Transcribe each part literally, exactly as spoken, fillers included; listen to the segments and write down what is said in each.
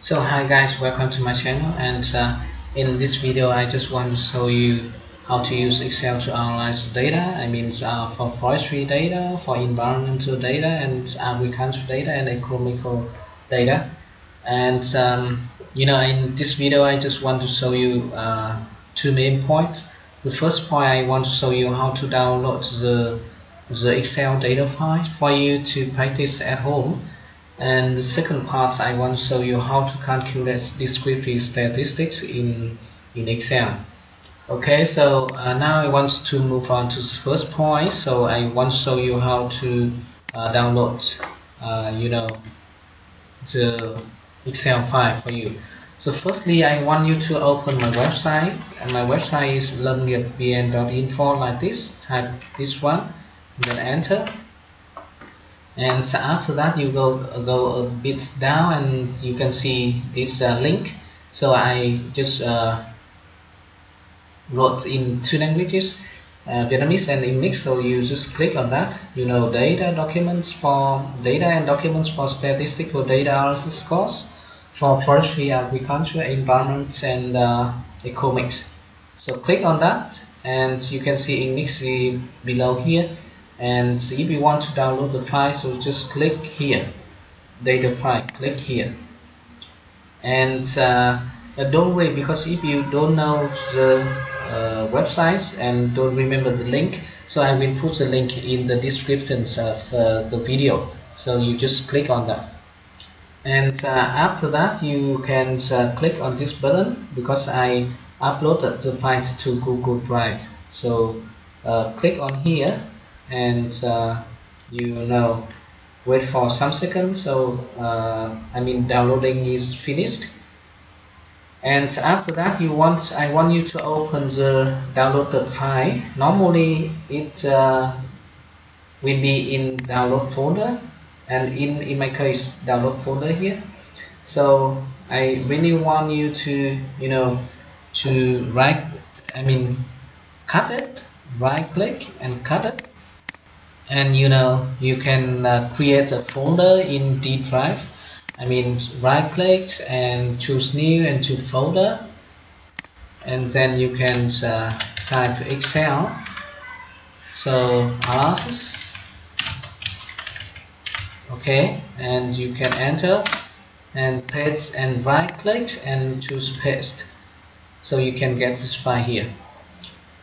So hi guys, welcome to my channel, and uh, in this video I just want to show you how to use Excel to analyze data. I mean uh, for forestry data, for environmental data, and agricultural data, and economical data. And um, you know, in this video I just want to show you uh, two main points. The first point, I want to show you how to download the, the Excel data file for you to practice at home. And the second part, I want to show you how to calculate descriptive statistics in, in Excel. Okay, so uh, now I want to move on to the first point. So I want to show you how to uh, download, uh, you know, the Excel file for you. So firstly, I want you to open my website. And my website is lam nghiep v n dot info, like this. Type this one, then enter. And after that, you go go a bit down, and you can see this uh, link. So I just uh, wrote in two languages, uh, Vietnamese and English. So you just click on that. You know, data documents for data and documents for statistical data analysis scores for forestry, agriculture, environment, and uh, economics. So click on that, and you can see English below here. And if you want to download the file, so just click here, data file, click here. And uh, don't worry, because if you don't know the uh, websites and don't remember the link, so I will put the link in the descriptions of uh, the video. So you just click on that. And uh, after that, you can uh, click on this button, because I uploaded the files to Google Drive. So uh, click on here. And uh, you know, wait for some seconds. So uh, I mean, downloading is finished. And after that, you want I want you to open the downloaded file. Normally, it uh, will be in download folder, and in in my case, download folder here. So I really want you to you know to right. I mean, cut it. Right click and cut it. And you know, you can uh, create a folder in D drive. I mean, right click and choose new and choose folder, and then you can uh, type Excel, so analysis, okay, and you can enter and paste and right click and choose paste, so you can get this file here.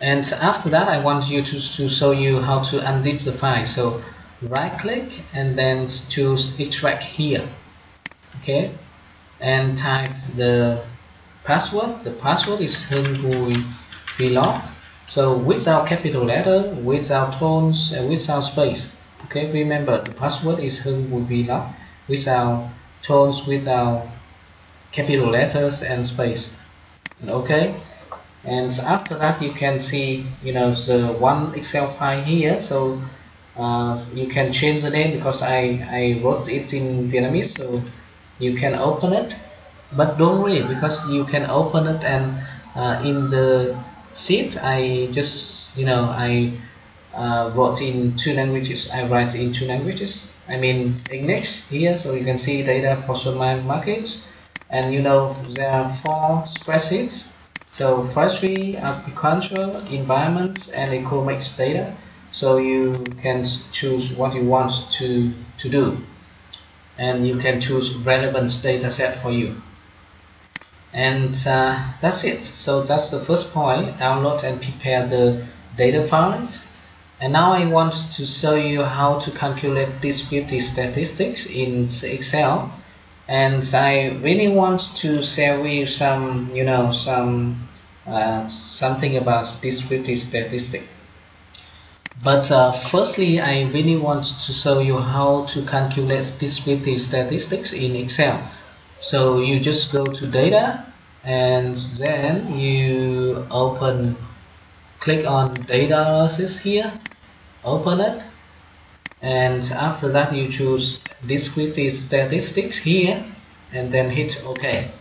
And after that, I want you to, to show you how to unzip the file. So right click and then choose extract here, okay, and type the password. The password is henbuyvlog, so without capital letter, without tones, and without space. Okay, remember the password is henbuyvlog, without tones, without capital letters and space. Okay. And after that, you can see, you know, the one Excel file here. So uh, you can change the name, because I, I wrote it in Vietnamese. So you can open it, but don't worry, because you can open it, and uh, in the sheet, I just, you know, I uh, wrote in two languages. I write in two languages. I mean, English here, so you can see data for some markets. And you know, there are four spreadsheets. So forestry, agriculture, environment, and economics data. So you can choose what you want to to do, and you can choose relevant data set for you. And uh, that's it. So that's the first point: download and prepare the data files. And now I want to show you how to calculate descriptive statistics in Excel. And I really want to share with you some, you know, some uh, something about descriptive statistics. But uh, firstly, I really want to show you how to calculate descriptive statistics in Excel. So you just go to data, and then you open, click on data analysis here, open it. And after that, you choose descriptive statistics here, and then hit OK.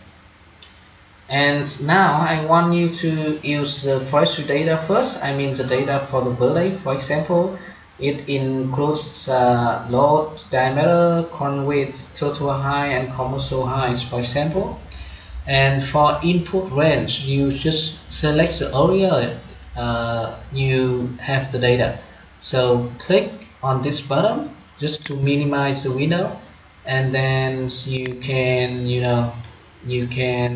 And now I want you to use the forestry data first. I mean the data for the burley, for example, It includes uh, load diameter, con width, total height, and commercial height, for example. And for input range, you just select the area uh, you have the data. So click on this button just to minimize the window, and then you can, you know, you can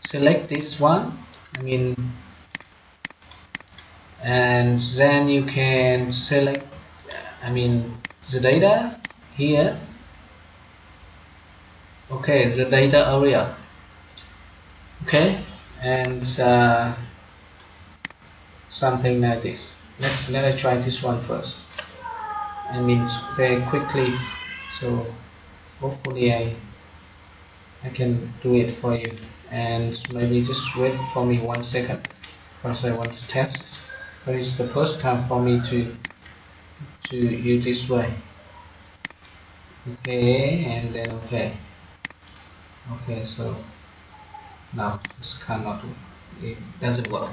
select this one. I mean, and then you can select, I mean, the data here. Okay, the data area. Okay, and uh, something like this. Let's let I try this one first. I mean, very quickly, so hopefully I I can do it for you. And maybe just wait for me one second, because I want to test. But it's the first time for me to to use this way. Okay, and then okay. Okay, so. Now this cannot, it doesn't work.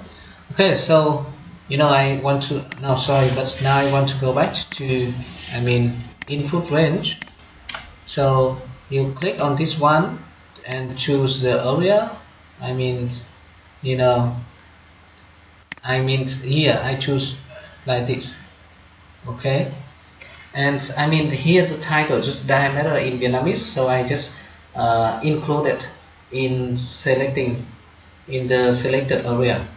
Okay, so you know I want to no sorry, but now I want to go back to I mean input range. So you click on this one and choose the area. I mean, you know, I mean here I choose like this. Okay, and I mean here's the title, just diameter in Vietnamese. So I just uh, included in selecting in the selected area.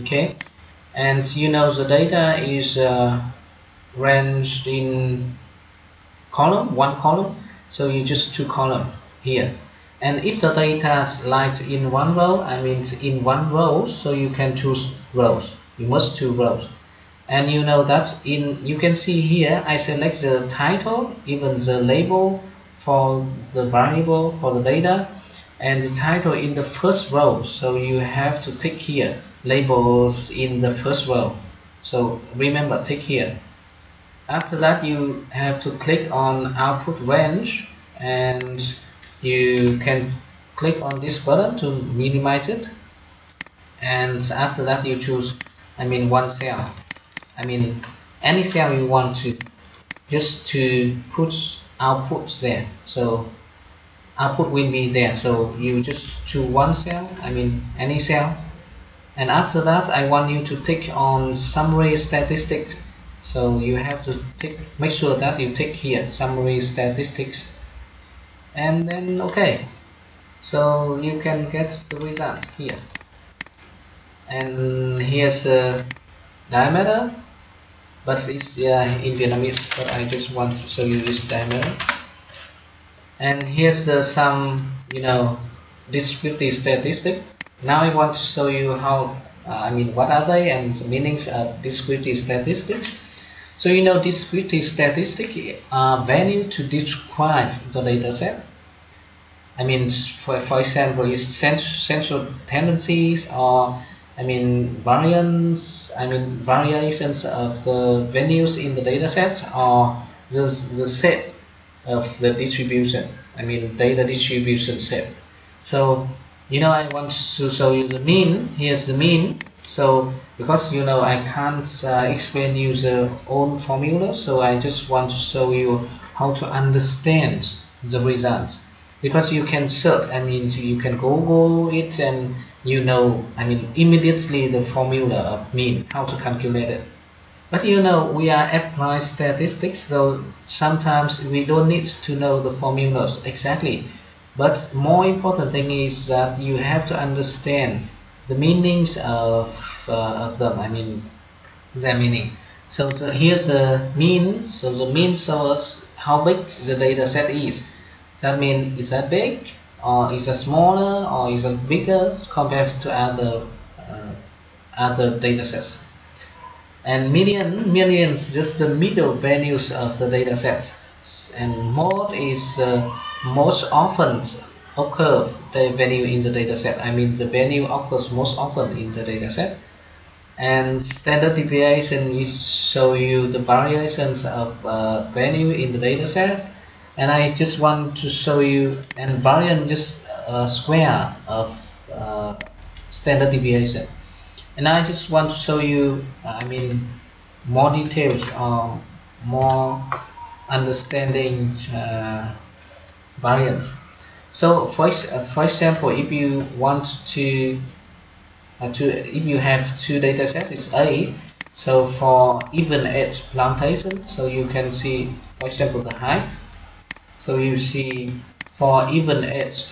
Okay, and you know the data is uh, ranged in column, one column, so you just two column here. And if the data lies in one row, I mean in one row, so you can choose rows, you must choose rows. And you know that's in, you can see here I select the title, even the label for the variable for the data, and the title in the first row, so you have to tick here, labels in the first row. So remember, tick here. After that, you have to click on output range, and you can click on this button to minimize it. And after that, you choose, I mean, one cell. I mean, any cell you want to, just to put outputs there. So output will be there, so you just choose one cell, I mean any cell. And after that, I want you to tick on summary statistics, so you have to tick, make sure that you tick here, summary statistics. And then okay, so you can get the results here. And here's the diameter, but it's uh, in Vietnamese, but I just want to show you this diameter. And here's uh, some, you know, descriptive statistic. Now I want to show you how, uh, I mean, what are they and the meanings of descriptive statistics. So you know, descriptive statistics are value to describe the data set. I mean, for, for example, is central tendencies, or I mean variance, I mean variations of the values in the data set, or the the set of the distribution, I mean data distribution set. So you know I want to show you the mean. Here's the mean. So because you know I can't uh, explain you the own formula, so I just want to show you how to understand the results, because you can search, I mean you can Google it, and you know I mean immediately the formula of mean, how to calculate it. But you know, we are applied statistics, so sometimes we don't need to know the formulas exactly. But more important thing is that you have to understand the meanings of, uh, of them, I mean, their meaning. So, so here's the mean. So the mean shows how big the data set is. That means, is that big, or is that smaller, or is that bigger compared to other, uh, other data sets. And median, median is just the middle values of the data sets. And mode is uh, most often occurs the value in the data set. I mean the value occurs most often in the data set. And standard deviation is show you the variations of uh, value in the data set. And I just want to show you, and variance just a square of uh, standard deviation. And I just want to show you, I mean, more details or more understanding uh, variance. So for, for example, if you want to uh, to if you have two data sets, it's A. So for even edge plantation, so you can see, for example, the height. So you see for even edge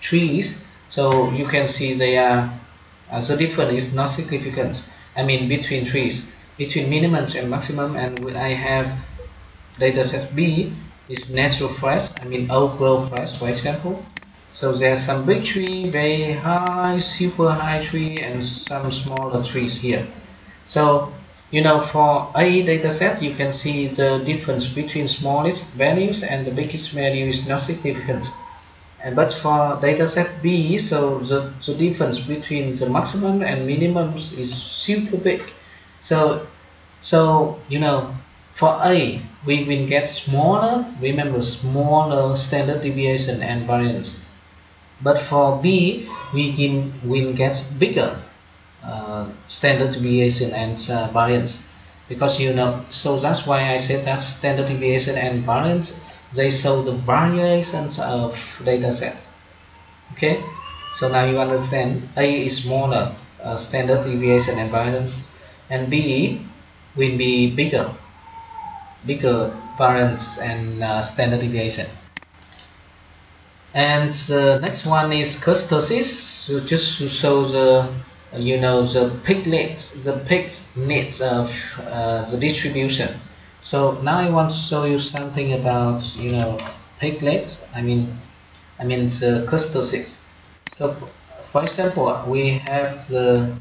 trees, so you can see they are uh, the difference is not significant. I mean between trees, between minimum and maximum, and I have data set B is natural forest. I mean old growth forest, for example. So there's some big tree, very high, super high tree, and some smaller trees here. So you know, for A dataset, you can see the difference between smallest values and the biggest value is not significant. And but for dataset B, so the, the difference between the maximum and minimum is super big. So so you know, for A, we will get smaller. Remember, smaller standard deviation and variance. But for B, we can will get bigger uh, standard deviation and uh, variance, because you know. So that's why I said that standard deviation and variance, they show the variations of data set. Okay. So now you understand. A is smaller uh, standard deviation and variance, and B will be bigger, bigger variance and uh, standard deviation. And the next one is kurtosis, so just to show the, you know, the piglets, the piglets of uh, the distribution. So now I want to show you something about, you know, piglets. I mean, I mean the kurtosis. So for example, we have the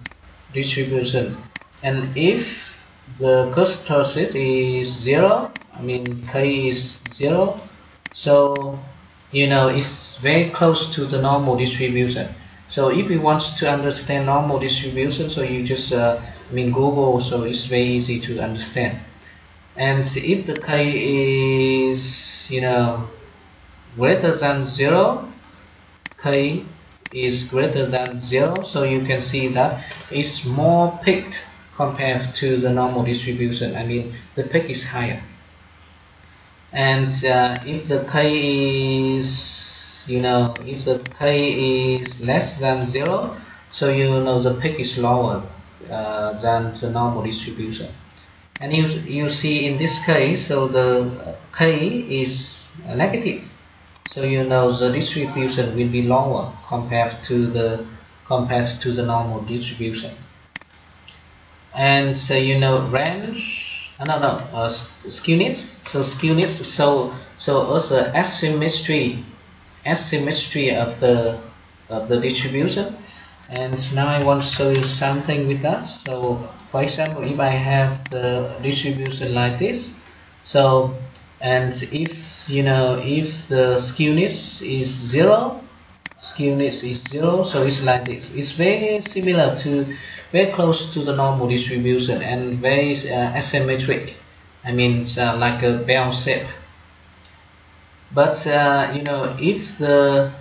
distribution, and if the kurtosis is zero, I mean K is zero, so you know, it's very close to the normal distribution. So if you want to understand normal distribution, so you just uh, I mean Google, so it's very easy to understand. And if the K is, you know, greater than zero, K is greater than zero, so you can see that it's more peaked compared to the normal distribution. I mean the peak is higher. And uh, if the K is, you know, if the K is less than zero, so you know the peak is lower uh, than the normal distribution. And you, you see in this case, so the K is negative, so you know the distribution will be lower compared to the compared to the normal distribution. And so you know range. Uh, no, no, uh, skewness. So skewness. So so also asymmetry, asymmetry of the of the distribution. And now I want to show you something with that. So for example, if I have the distribution like this, so and if you know if the skewness is zero, skewness is zero, so it's like this. It's very similar to, very close to the normal distribution, and very uh, asymmetric. I mean it's, uh, like a bell shape. But uh, you know, if the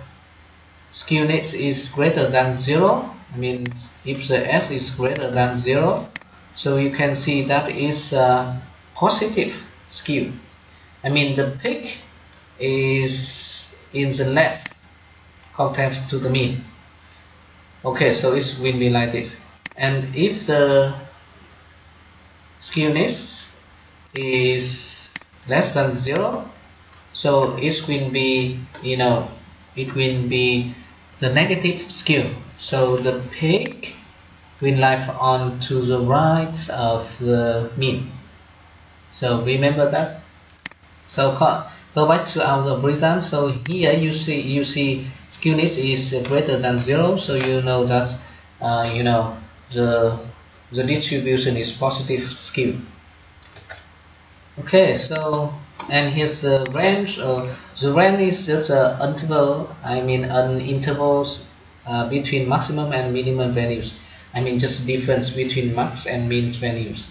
skewness is greater than zero, I mean if the S is greater than zero, so you can see that is a positive skew. I mean the peak is in the left compared to the mean. Okay, so it will be like this. And if the skewness is less than zero, so it will be, you know, it will be the negative skew. So the peak will lie on to the right of the mean. So remember that. So go back to our result. So here you see you see skewness is greater than zero, so you know that uh, you know the the distribution is positive skew. Okay, so and here's the range. Uh, the range is just an interval. I mean an intervals uh, between maximum and minimum values. I mean just difference between max and mean values.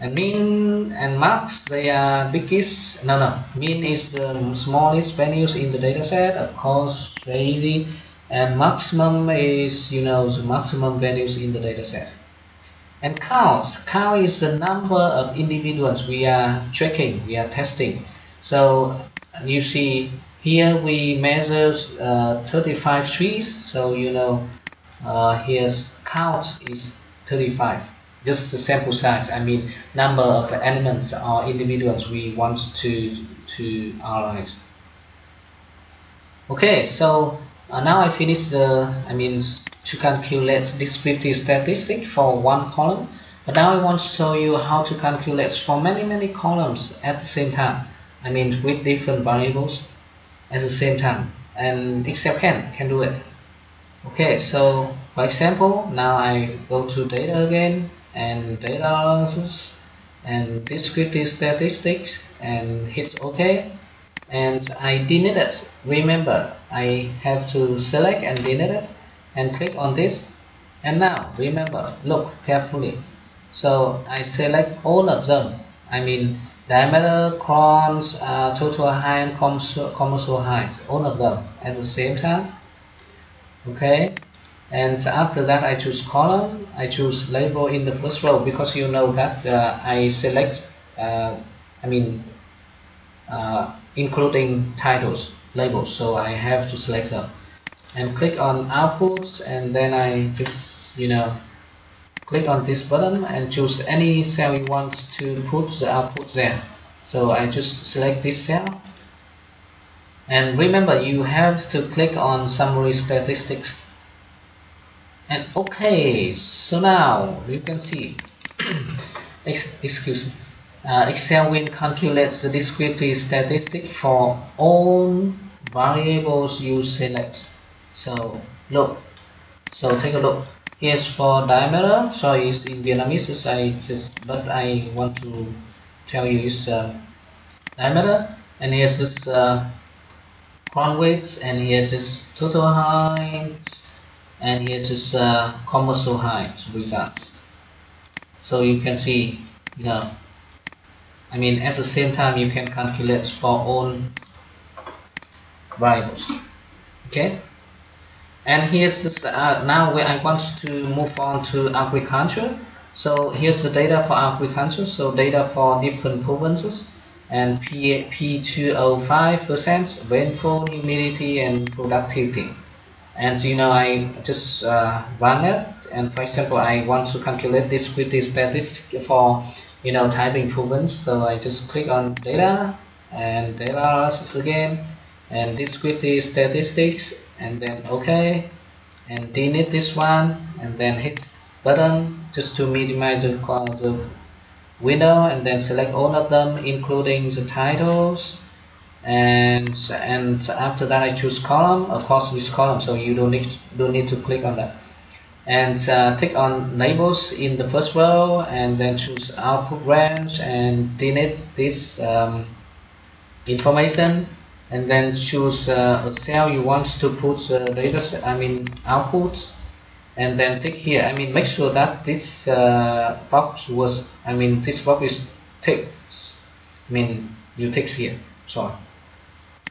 And mean and max, they are biggest. No, no. Mean is the smallest values in the data set. Of course, very easy. And maximum is, you know, the maximum values in the data set. And counts. Count is the number of individuals we are tracking, we are testing. So you see here we measure uh, thirty-five trees. So you know uh, here's counts is thirty-five. Just the sample size. I mean number of elements or individuals we want to to analyze. Okay, so uh, now I finish the. I mean. to calculate descriptive statistics for one column, but now I want to show you how to calculate for many many columns at the same time. I mean with different variables at the same time, and Excel can can do it. Okay, so for example, now I go to data again and data analysis and descriptive statistics and hit OK, and I delete it. Remember, I have to select and delete it. And click on this, and now remember, look carefully. So I select all of them. I mean diameter, crowns, uh, total height, and commercial, commercial height, all of them at the same time. Okay, and after that I choose column. I choose label in the first row because you know that uh, I select. Uh, I mean, uh, including titles, labels. So I have to select them. And click on outputs, and then I just you know click on this button and choose any cell you want to put the output there. So I just select this cell, and remember you have to click on summary statistics. And okay, so now you can see excuse me, uh, Excel will calculate the descriptive statistic for all variables you select. So look, so take a look. Here's for diameter, so it's in Vietnamese. It's I just, but I want to tell you it's uh, diameter. And here's this uh, crown weights, and here's this total height, and here's this uh, commercial height result. So you can see, you know, I mean at the same time you can calculate for all variables. Okay. And here's this, uh, now where I want to move on to agriculture. So here's the data for agriculture. So data for different provinces, and P two oh five percent, rainfall, humidity, and productivity. And you know I just uh, run it. And for example, I want to calculate descriptive statistics for you know Taiping province. So I just click on data and data analysis again, and descriptive statistics. And then OK, and delete this one, and then hit button just to minimize the, the window, and then select all of them, including the titles, and and after that I choose column, of course this column, so you don't need don't need to click on that, and uh, tick on labels in the first row, and then choose output range and delete this um, information. And then choose uh, a cell you want to put the uh, data set, I mean outputs, and then tick here. I mean make sure that this uh, box was, I mean this box is ticked. I mean you tick here, sorry.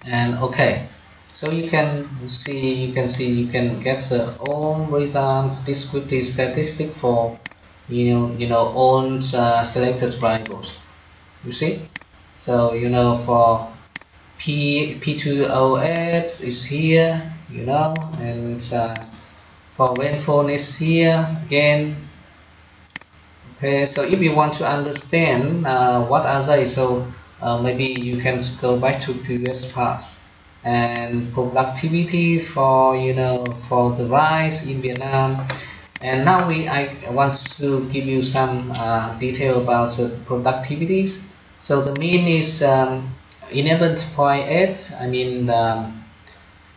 And okay, so you can see, you can see, you can get the all results, descriptive statistic for you know you know all uh, selected variables. You see, so you know for P P two oh eight is here, you know, and uh, for rainfall is here again. Okay, so if you want to understand uh, what are they, so uh, maybe you can go back to previous part. And productivity for you know for the rice in Vietnam. And now we I want to give you some uh, detail about the productivities. So the mean is. Um, eleven point eight, I mean um,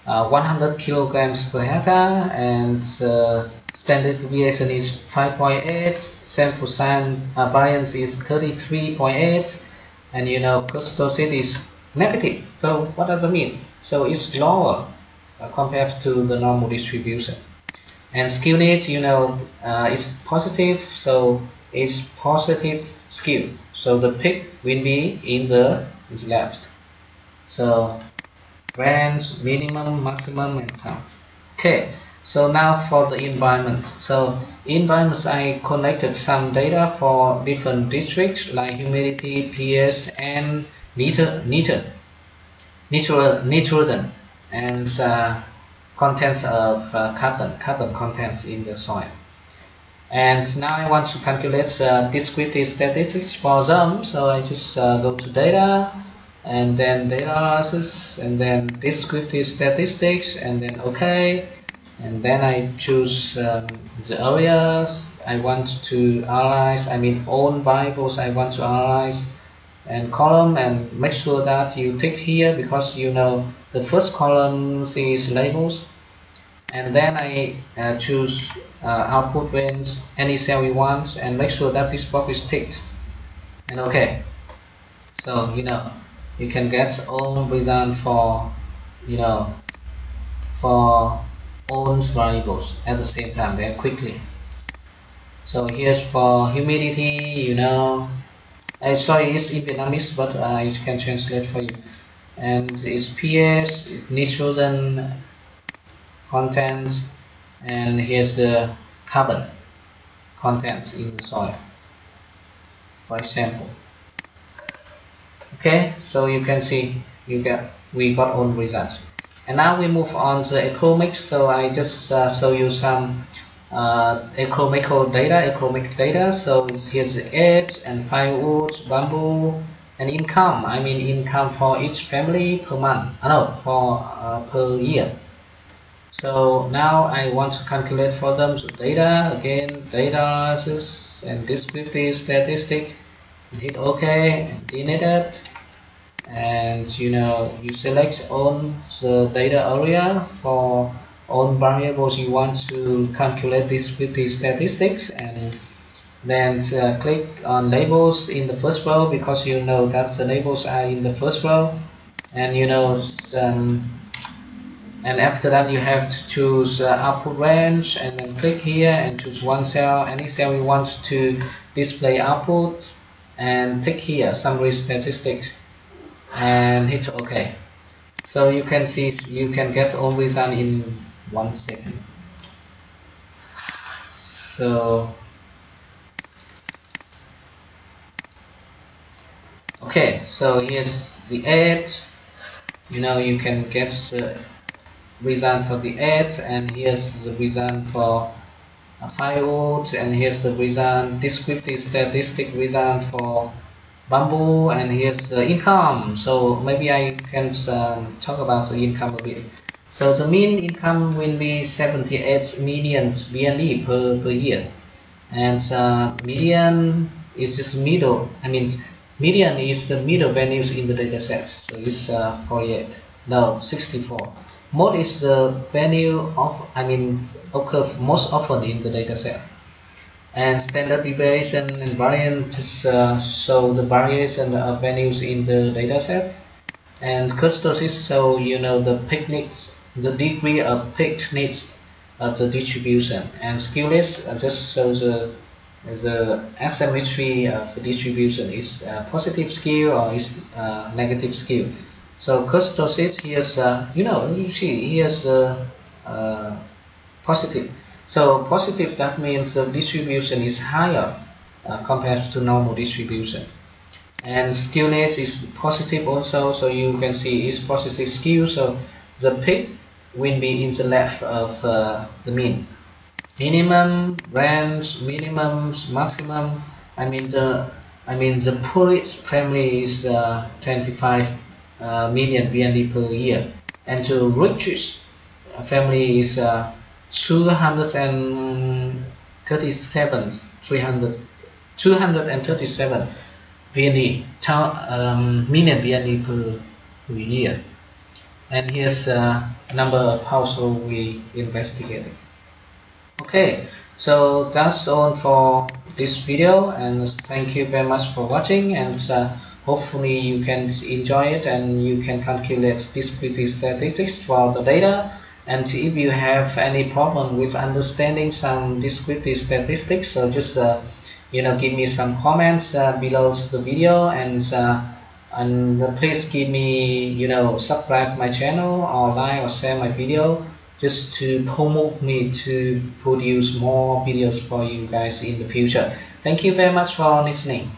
uh, one hundred kilograms per hectare, and uh, standard deviation is five point eight, sample size uh, variance is thirty-three point eight, and you know custodicity is negative. So what does it mean? So it's lower uh, compared to the normal distribution. And skewness, you know, uh, it's positive, so it's positive skew. So the peak will be in the is left. So range, minimum, maximum, and count. Okay, So now for the environments. So environments, I collected some data for different districts like humidity, pH, and nitrogen, nitrogen, and uh, contents of uh, carbon, carbon contents in the soil. And now I want to calculate uh, descriptive statistics for them. So I just uh, go to data, and then data analysis, and then descriptive statistics, and then OK. And then I choose um, the areas I want to analyze, I mean all variables I want to analyze, and column, and make sure that you tick here because you know the first column is labels. And then I uh, choose uh, output range, any cell we want, and make sure that this box is ticked, and OK. So you know you can get all results for you know for own variables at the same time very quickly. So here's for humidity, you know, I sorry it's in Vietnamese, but I can translate for you. And it's pH, nitrogen contents, and here's the carbon contents in the soil, for example. Okay, so you can see you get we got own results. And now we move on to economics. So I just uh, show you some uh, economical data, economic data. So here's the age and firewood, bamboo, and income. I mean income for each family per month. Uh, no, for uh, per year. So now I want to calculate for them. So data again, data analysis and descriptive statistic. Hit OK, delete it. And you know you select on the data area for all variables you want to calculate this with the statistics, and then uh, click on labels in the first row because you know that the labels are in the first row, and you know um, and after that you have to choose uh, output range, and then click here and choose one cell, any cell you want to display output, and tick here summary statistics, and hit OK. So you can see you can get all results in one second. So okay, so here's the ad. You know you can get the result for the ad, and here's the result for a firewood, and here's the result descriptive statistic result for bamboo, and here's the income. So maybe I can um, talk about the income a bit. So the mean income will be seventy-eight million B N D per, per year, and uh, median is just middle. I mean median is the middle values in the data set, so it's uh, forty-eight no sixty-four. Mode is the value of I mean occurs most often in the data set. And standard deviation and variance just uh, show the variation of values in the dataset. And customers show you know the picnics, the degree of picnics of the distribution. And skew list just shows the the asymmetry of the distribution, is uh, positive skew or is uh, negative skew. So customers here's uh, you know you see here's the uh, positive. So positive, that means the distribution is higher uh, compared to normal distribution. And skewness is positive also, so you can see it's positive skew, so the peak will be in the left of uh, the mean. Minimum, range, minimum, maximum. I mean the I mean the poorest family is uh, twenty-five uh, million B N D per year, and the richest family is uh, two hundred thirty-seven B N D, um, million B N D per, per year. And here's a uh, number of households we investigated. Okay, so that's all for this video, and thank you very much for watching, and uh, hopefully you can enjoy it and you can calculate descriptive statistics for the data. And if you have any problem with understanding some descriptive statistics, so just uh, you know give me some comments uh, below the video, and uh, and please give me you know subscribe my channel or like or share my video, just to promote me to produce more videos for you guys in the future. Thank you very much for listening.